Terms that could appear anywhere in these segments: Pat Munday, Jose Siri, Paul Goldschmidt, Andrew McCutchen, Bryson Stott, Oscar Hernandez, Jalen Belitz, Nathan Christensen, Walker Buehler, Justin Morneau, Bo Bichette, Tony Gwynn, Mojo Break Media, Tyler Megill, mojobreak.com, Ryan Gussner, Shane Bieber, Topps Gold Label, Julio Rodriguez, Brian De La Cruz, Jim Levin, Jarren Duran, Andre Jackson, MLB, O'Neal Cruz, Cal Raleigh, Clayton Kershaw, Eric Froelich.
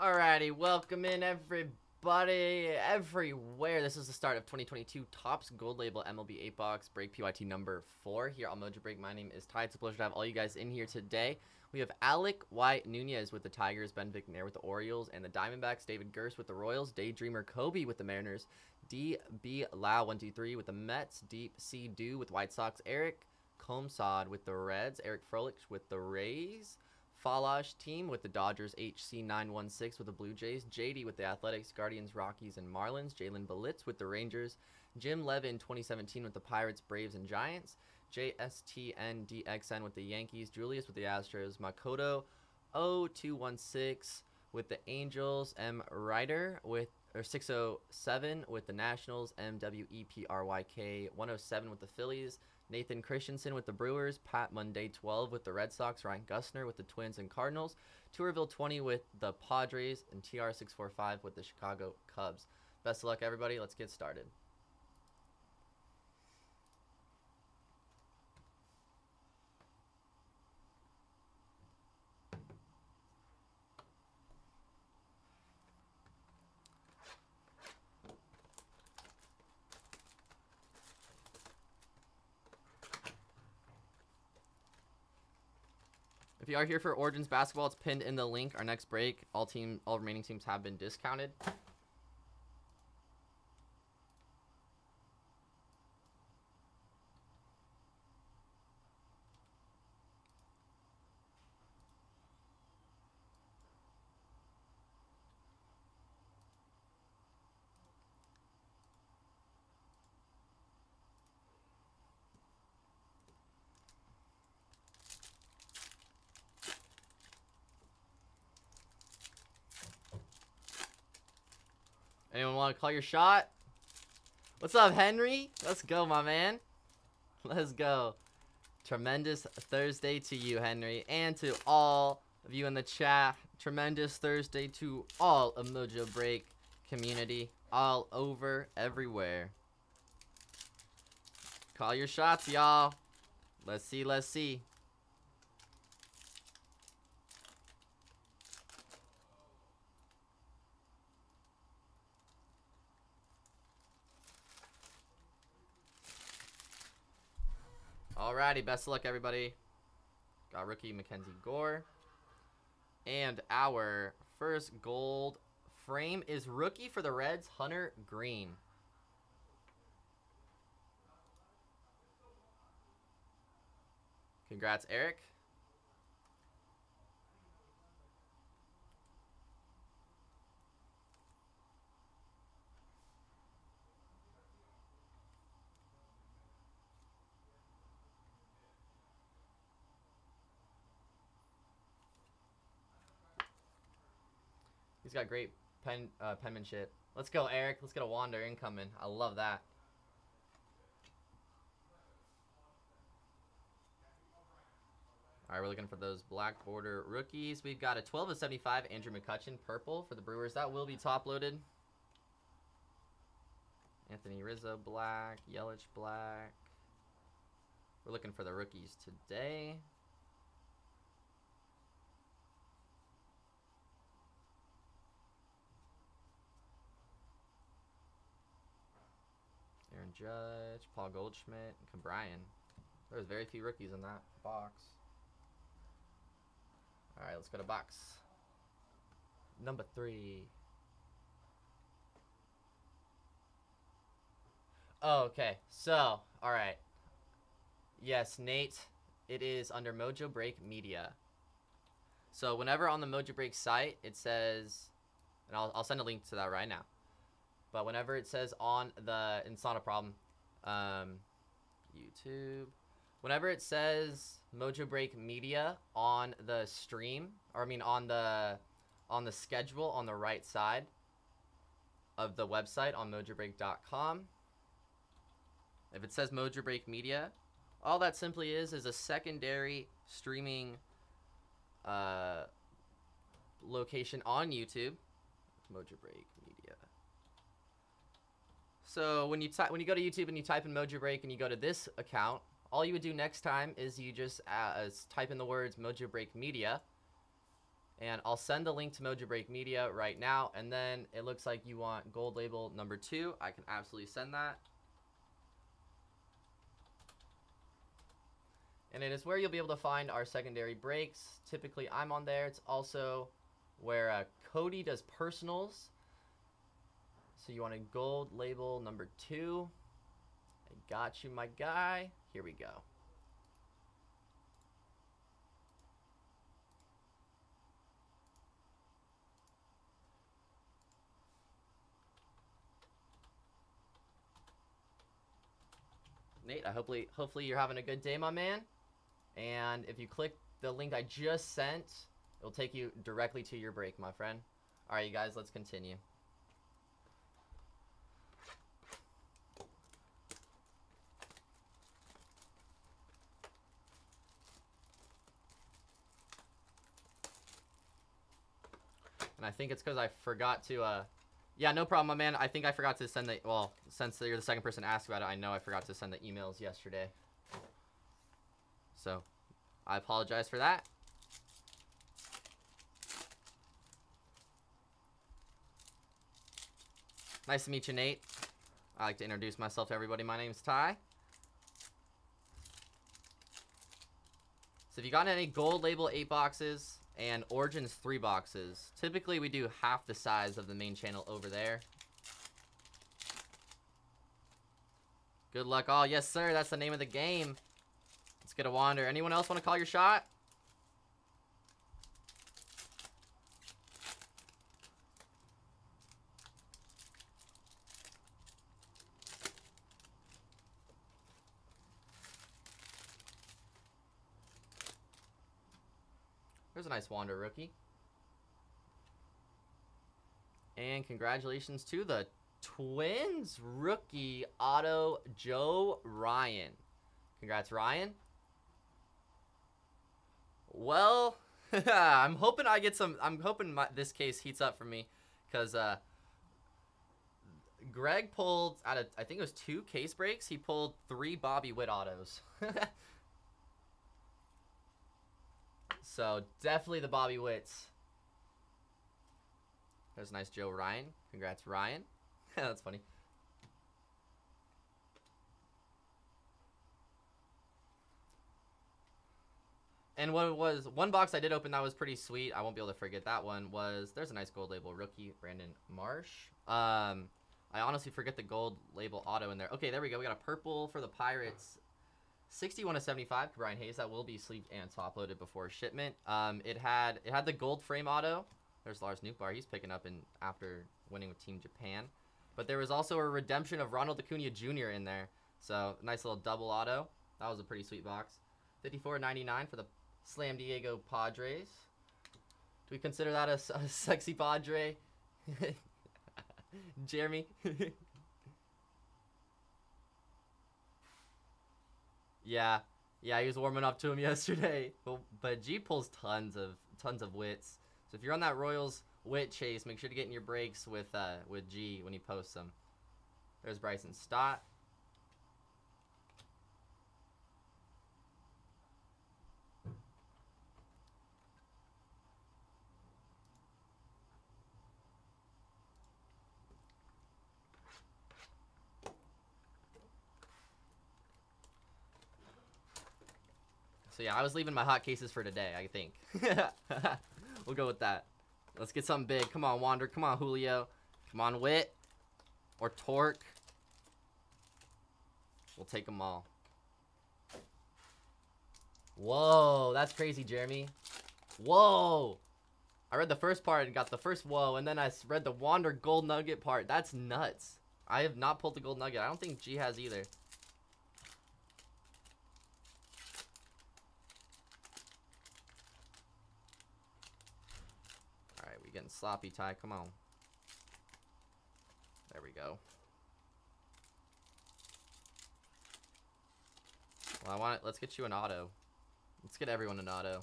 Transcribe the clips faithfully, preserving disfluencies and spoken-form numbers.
Alrighty, welcome in everybody, everywhere. This is the start of twenty twenty-two Topps Gold Label M L B eight box Break P Y T number four here on Mojo Break. My name is Ty. It's a pleasure to have all you guys in here today. We have Alec Y. Nunez with the Tigers, Ben McNair with the Orioles, and the Diamondbacks, David Gerst with the Royals, Daydreamer Kobe with the Mariners, D B Lau one two three with the Mets, Deep C. Dew with White Sox, Eric Comsod with the Reds, Eric Froelich with the Rays, Falash Team with the Dodgers, H C nine one six with the Blue Jays, J D with the Athletics, Guardians, Rockies, and Marlins, Jalen Belitz with the Rangers, Jim Levin twenty seventeen with the Pirates, Braves, and Giants, J S T N D X N with the Yankees, Julius with the Astros, Makoto oh two one six with the Angels, M Ryder with or six oh seven with the Nationals, M W E P R Y K one oh seven with the Phillies, Nathan Christensen with the Brewers, Pat Munday twelve with the Red Sox, Ryan Gussner with the Twins and Cardinals, Tourville twenty with the Padres, and T R six four five with the Chicago Cubs. Best of luck, everybody. Let's get started. If you are here for Origins basketball, it's pinned in the link. Our next break, all team, all remaining teams have been discounted. Anyone want to call your shot? What's up, Henry? Let's go, my man. Let's go. Tremendous Thursday to you, Henry, and to all of you in the chat. Tremendous Thursday to all of Mojo Break community, all over, everywhere. Call your shots, y'all. Let's see, let's see. Alrighty, best of luck, everybody. Got rookie Mackenzie Gore. And our first gold frame is rookie for the Reds, Hunter Green. Congrats, Eric. He's got great pen uh, penmanship. Let's go, Eric. Let's get a Wander incoming. I love that. All right, we're looking for those black border rookies. We've got a twelve of seventy-five, Andrew McCutchen, purple for the Brewers. That will be top-loaded. Anthony Rizzo, black. Yelich, black. We're looking for the rookies today. Aaron Judge, Paul Goldschmidt, and Cabrian. There's very few rookies in that box. All right, let's go to box number three. Oh, okay, so, all right. Yes, Nate, it is under Mojo Break Media. So whenever on the Mojo Break site, it says, and I'll, I'll send a link to that right now. But whenever it says on the, and it's not a problem, um, YouTube, whenever it says Mojo Break Media on the stream, or I mean on the, on the schedule on the right side of the website on mojo break dot com, if it says Mojo Break Media, all that simply is is a secondary streaming uh, location on YouTube, Mojo Break Media. So when you type, when you go to YouTube and you type in Mojo Break and you go to this account, all you would do next time is you just uh, type in the words Mojo Break Media, And I'll send the link to Mojo Break Media right now. And then it looks like you want gold label number two. I can absolutely send that. And it is where you'll be able to find our secondary breaks. Typically, I'm on there. It's also where uh, Cody does personals. So you want a gold label number two. I got you, my guy. Here we go. Nate, I hopefully, hopefully you're having a good day, my man. And if you click the link I just sent, it'll take you directly to your break, my friend. All right, you guys, let's continue. And I think it's because I forgot to, uh, yeah, no problem, my man. I think I forgot to send the, well, since you're the second person to ask about it, I know I forgot to send the emails yesterday. So I apologize for that. Nice to meet you, Nate. I like to introduce myself to everybody. My name's Ty. So if you got any gold label eight boxes and origins three boxes, typically we do half the size of the main channel over there. Good luck all. Yes, sir. That's the name of the game. Let's get a wander. Anyone else want to call your shot? There's a nice wander, rookie. And congratulations to the Twins rookie auto, Joe Ryan. Congrats, Ryan. Well, I'm hoping I get some. I'm hoping my, this case heats up for me, because uh, Greg pulled out of, I think it was two case breaks. He pulled three Bobby Witt autos. So definitely the Bobby Witts. There's nice Joe Ryan. Congrats, Ryan. That's funny. And what was one box I did open that was pretty sweet, I won't be able to forget that one, was there's a nice gold label rookie, Brandon Marsh. Um, I honestly forget the gold label auto in there. Okay, there we go. We got a purple for the Pirates. sixty-one of seventy-five, Brian Hayes. That will be sleeved and top loaded before shipment. Um, it had it had the gold frame auto. There's Lars Nootbaar. He's picking up in after winning with Team Japan. But there was also a redemption of Ronald Acuna Junior in there. So nice little double auto. That was a pretty sweet box. fifty-four ninety-nine for the Slam Diego Padres. Do we consider that a, a sexy Padre? Jeremy. Yeah, yeah, he was warming up to him yesterday. But, but G pulls tons of tons of wits. So if you're on that Royals wit chase, make sure to get in your breaks with uh, with G when he posts them. There's Bryson Stott. So yeah, I was leaving my hot cases for today, I think. We'll go with that. Let's get something big. Come on, Wander. Come on, Julio. Come on, Wit. Or Torque. We'll take them all. Whoa, that's crazy, Jeremy. Whoa. I read the first part and got the first whoa, and then I read the Wander Gold Nugget part. That's nuts. I have not pulled the Gold Nugget. I don't think G has either. Getting sloppy, Ty. Come on. There we go. Well, I want it. Let's get you an auto. Let's get everyone an auto.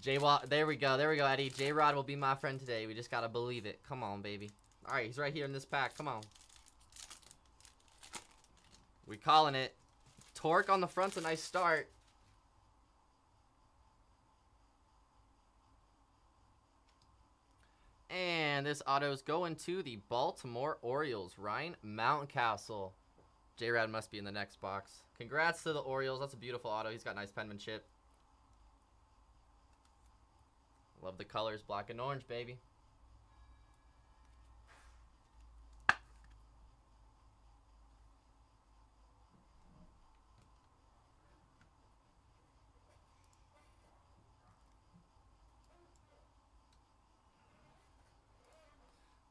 J-Rod. There we go. There we go, Eddie. J-Rod will be my friend today. We just got to believe it. Come on, baby. All right, he's right here in this pack. Come on. We calling it. Torque on the front's a nice start. And this auto's going to the Baltimore Orioles, Ryan Mountcastle. J-Rad must be in the next box. Congrats to the Orioles. That's a beautiful auto. He's got nice penmanship. Love the colors, black and orange, baby.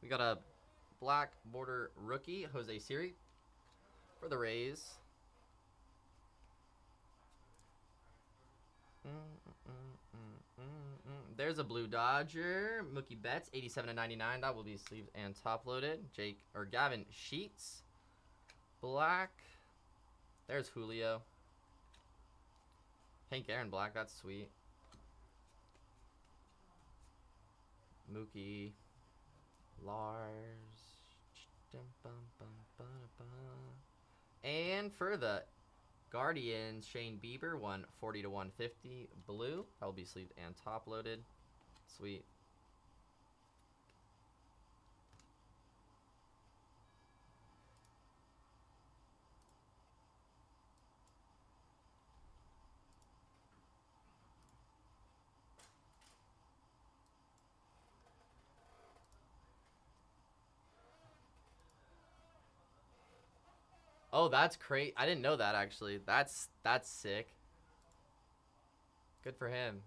We got a black border rookie, Jose Siri, for the Rays. Mm, mm, mm, mm, mm. There's a blue Dodger, Mookie Betts, eighty-seven to ninety-nine. That will be sleeved and top loaded. Jake or Gavin Sheets, black. There's Julio. Hank Aaron, black. That's sweet. Mookie. Lars. And for the Guardians, Shane Bieber, one forty to one fifty. Blue. That will be sleeved and top loaded. Sweet. Oh, that's great. I didn't know that, actually. That's that's sick. Good for him.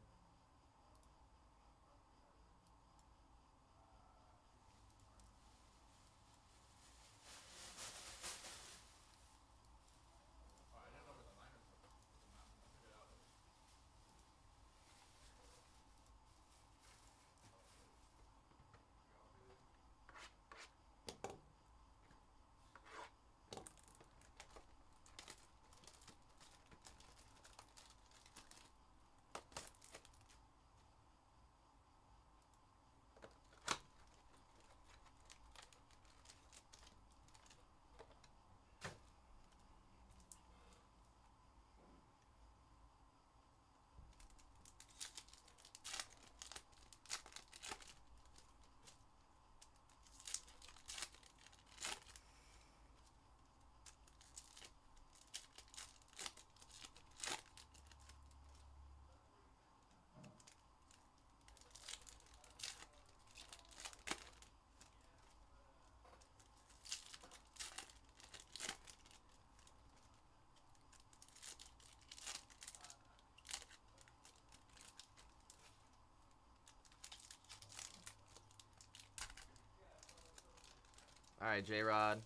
All right, J-Rod. I think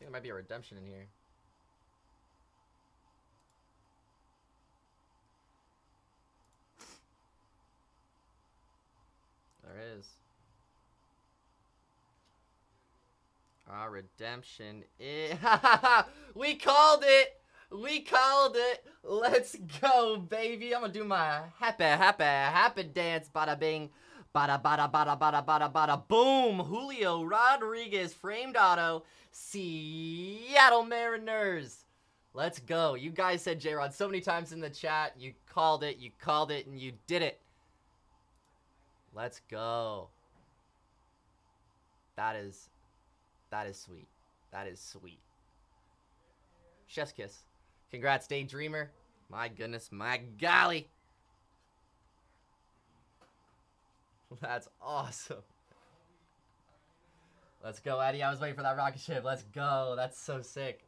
there might be a redemption in here. There is. Ah, redemption is... We called it! We called it! Let's go, baby! I'm gonna do my happy, happy, happy dance, bada bing. Bada, bada, bada, bada, bada, bada, boom! Julio Rodriguez, framed auto, Seattle Mariners. Let's go. You guys said J-Rod so many times in the chat. You called it, you called it, and you did it. Let's go. That is, that is sweet. That is sweet. Chef's kiss. Congrats, Daydreamer. My goodness, my golly. That's awesome. Let's go, Eddie. I was waiting for that rocket ship. Let's go. That's so sick.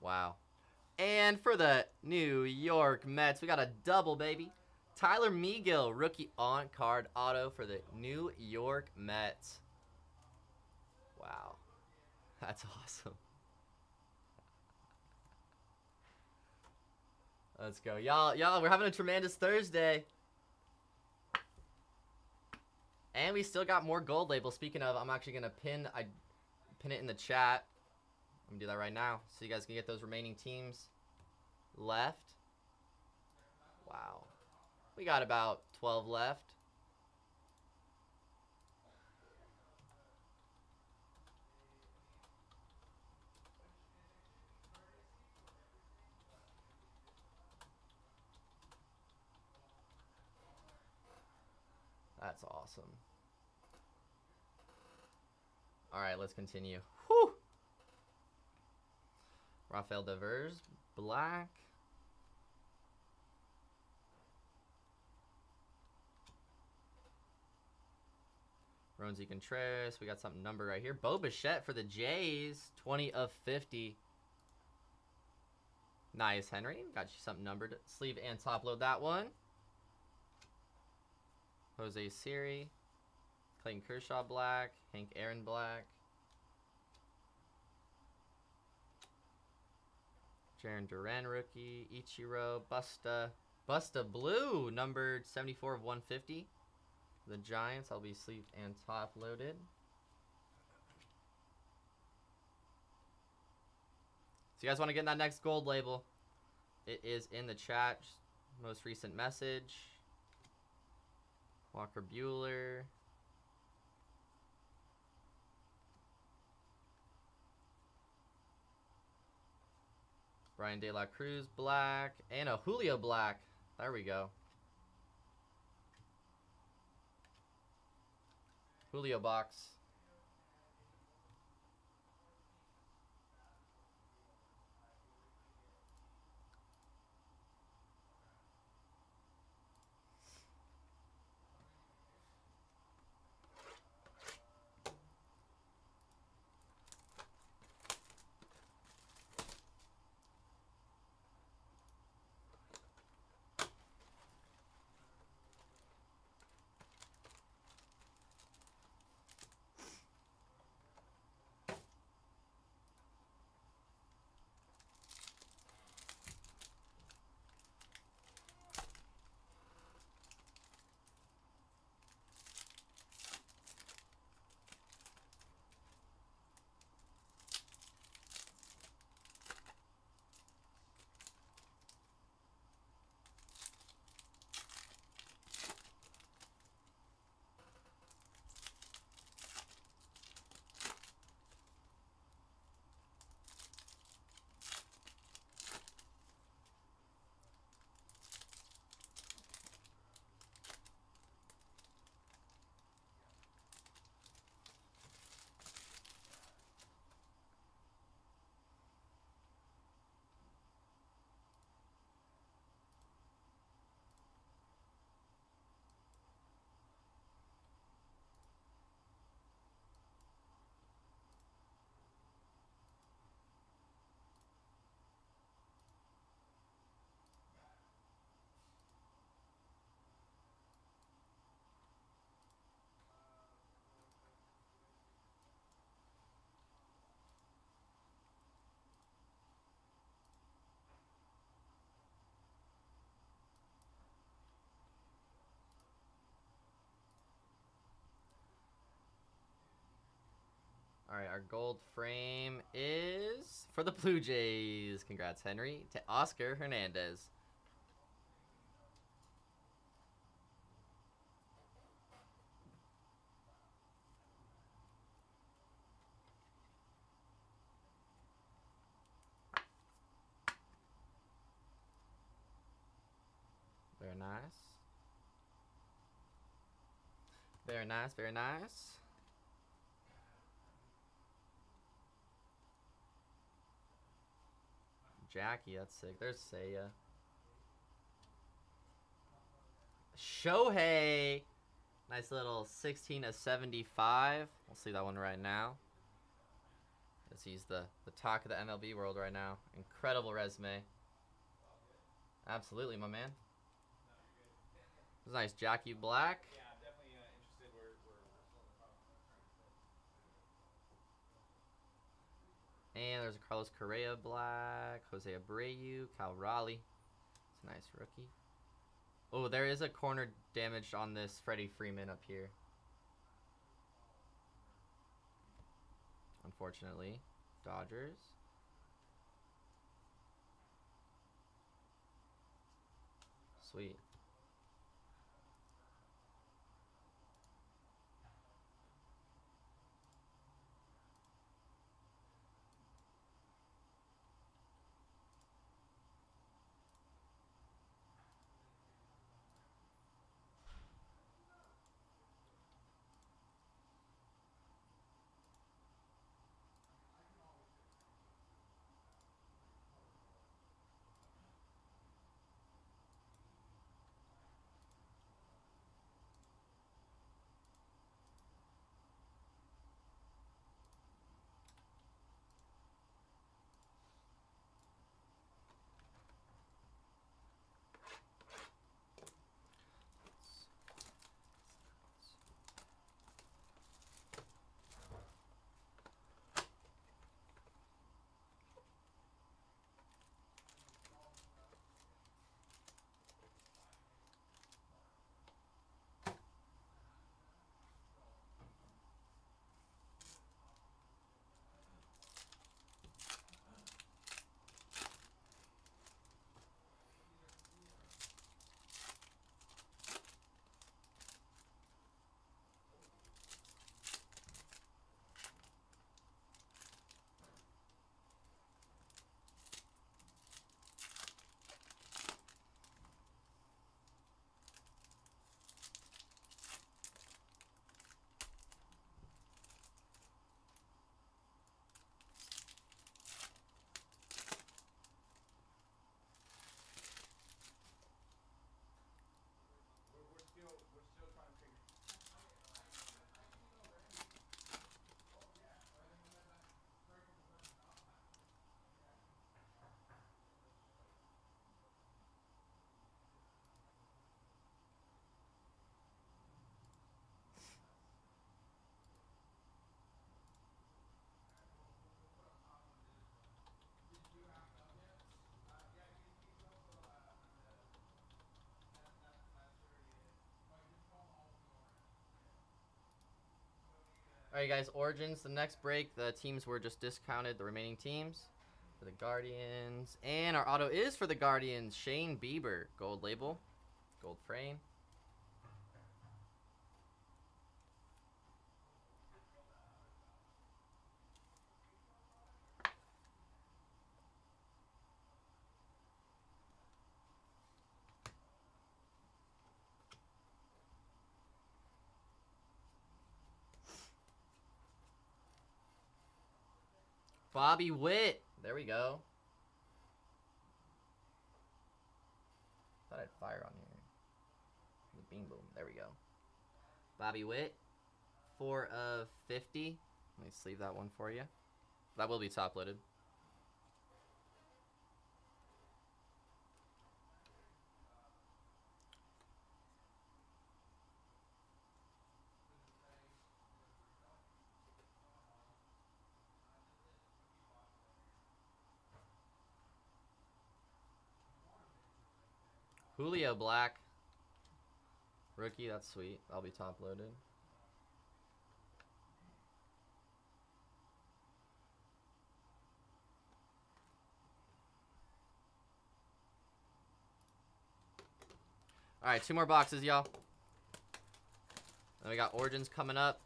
Wow. And for the New York Mets, we got a double, baby. Tyler Megill, rookie on-card auto for the New York Mets. Wow. That's awesome. Let's go. Y'all, y'all, we're having a tremendous Thursday. And we still got more gold labels. Speaking of, I'm actually gonna pin I pin it in the chat. I'm gonna do that right now so you guys can get those remaining teams left. Wow. We got about twelve left. That's awesome. All right, let's continue. Whew. Rafael Devers, black. Ronzi Contreras. We got something numbered right here. Bo Bichette for the Jays. twenty of fifty. Nice, Henry. Got you something numbered. Sleeve and top load that one. Jose Siri. Clayton Kershaw black. Hank Aaron black. Jarren Duran rookie. Ichiro. Busta. Busta blue. Numbered seventy-four of one fifty. The Giants. I'll be sleeved and top loaded. So you guys want to get in that next gold label? It is in the chat. Most recent message. Walker Buehler. Brian De La Cruz black. And a Julio black. There we go. Julio box. All right, our gold frame is for the Blue Jays. Congrats, Henry, to Oscar Hernandez. Very nice. Very nice, very nice. Jackie, that's sick. There's Seiya. Shohei! Nice little sixteen of seventy-five. We'll see that one right now. Because he's the, the talk of the M L B world right now. Incredible resume. Absolutely, my man. It was nice. Jackie black. And there's a Carlos Correa black, Jose Abreu, Cal Raleigh. It's a nice rookie. Oh, there is a corner damaged on this Freddie Freeman up here. Unfortunately, Dodgers. Sweet. Alright guys, Origins, the next break, the teams were just discounted, the remaining teams for the Guardians. And our auto is for the Guardians, Shane Bieber, gold label, gold frame. Bobby Witt. There we go. Thought I'd fire on here. Bing boom. There we go. Bobby Witt. four of fifty. Let me sleeve that one for you. That will be top loaded. Julio Black, rookie, that's sweet. That'll be top-loaded. All right, two more boxes, y'all. Then we got Origins coming up.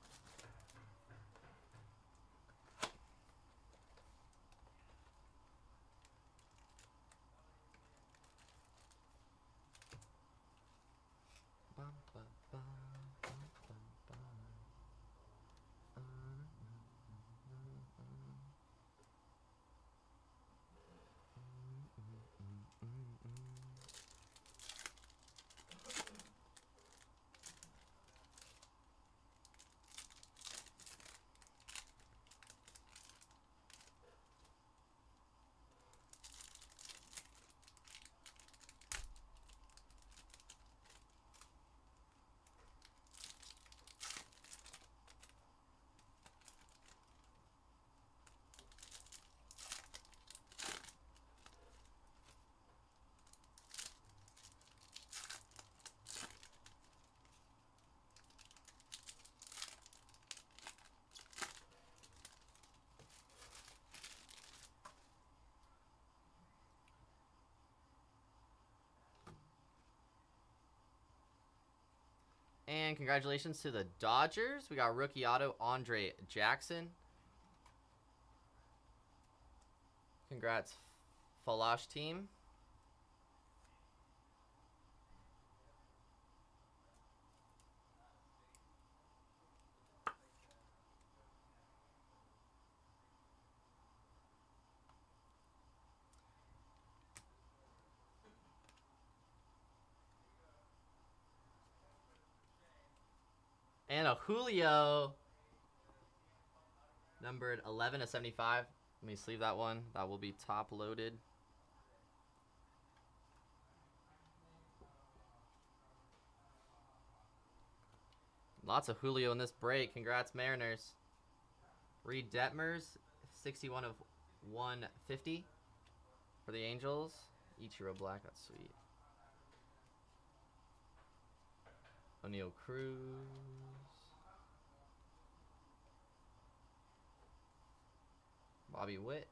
And congratulations to the Dodgers. We got rookie auto, Andre Jackson. Congrats, Falash team. And a Julio, numbered eleven of seventy-five. Let me sleeve that one. That will be top loaded. Lots of Julio in this break. Congrats, Mariners. Reed Detmers, sixty-one of one fifty for the Angels. Ichiro Black, that's sweet. O'Neal Cruz. Bobby Witt.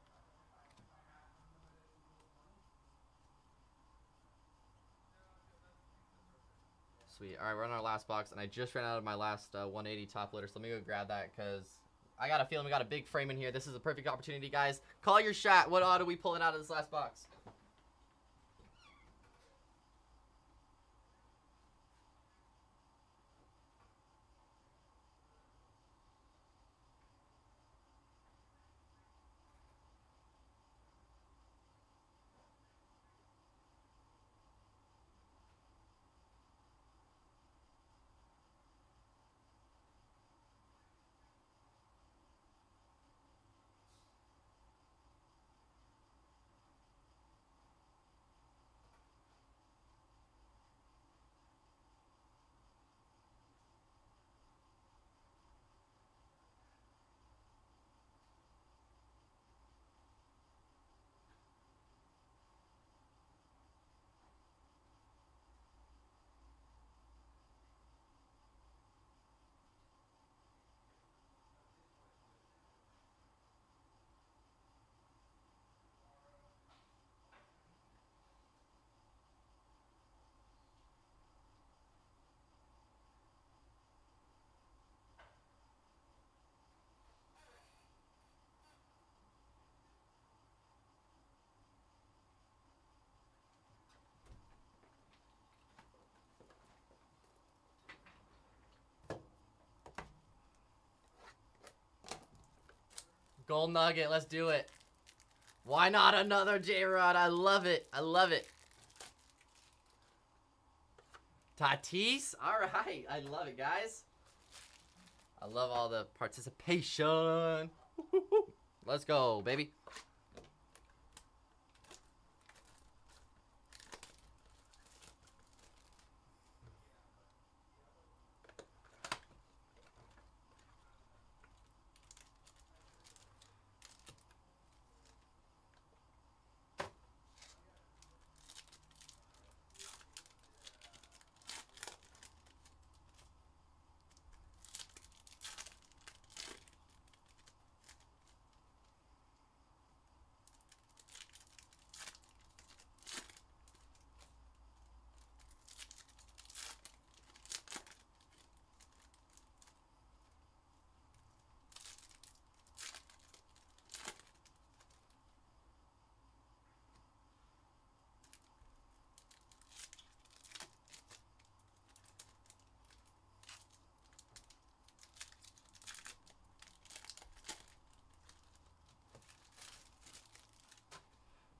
Sweet. All right, we're on our last box, and I just ran out of my last uh, one eighty top loader, so let me go grab that because I got a feeling we got a big frame in here. This is a perfect opportunity, guys. Call your shot. What auto are we pulling out of this last box? Gold nugget. Let's do it. Why not another J-Rod? I love it. I love it. Tatis. All right. I love it, guys. I love all the participation. Let's go, baby.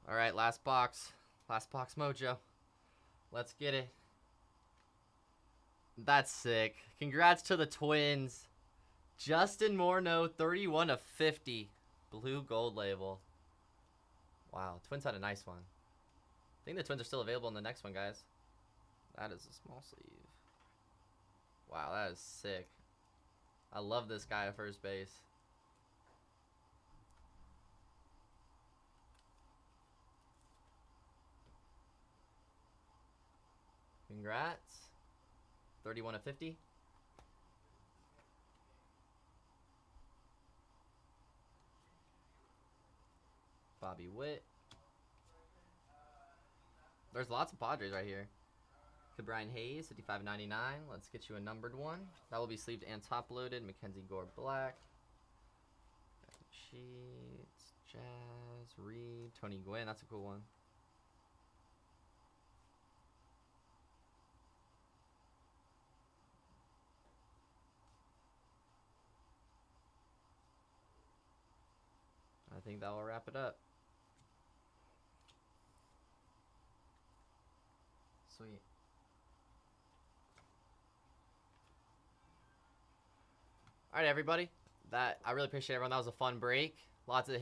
All right, last box. Last box, Mojo. Let's get it. That's sick. Congrats to the Twins. Justin Morneau, thirty-one of fifty. Blue Gold Label. Wow, Twins had a nice one. I think the Twins are still available in the next one, guys. That is a small sleeve. Wow, that is sick. I love this guy at first base. Congrats. thirty-one of fifty. Bobby Witt. There's lots of Padres right here. Cabrian Hayes, fifty-five of ninety-nine. Let's get you a numbered one. That will be sleeved and top loaded. Mackenzie Gore Black. Sheets. Jazz. Reed. Tony Gwynn. That's a cool one. I think that will wrap it up. Sweet. All right, everybody. That I really appreciate everyone. That was a fun break. Lots of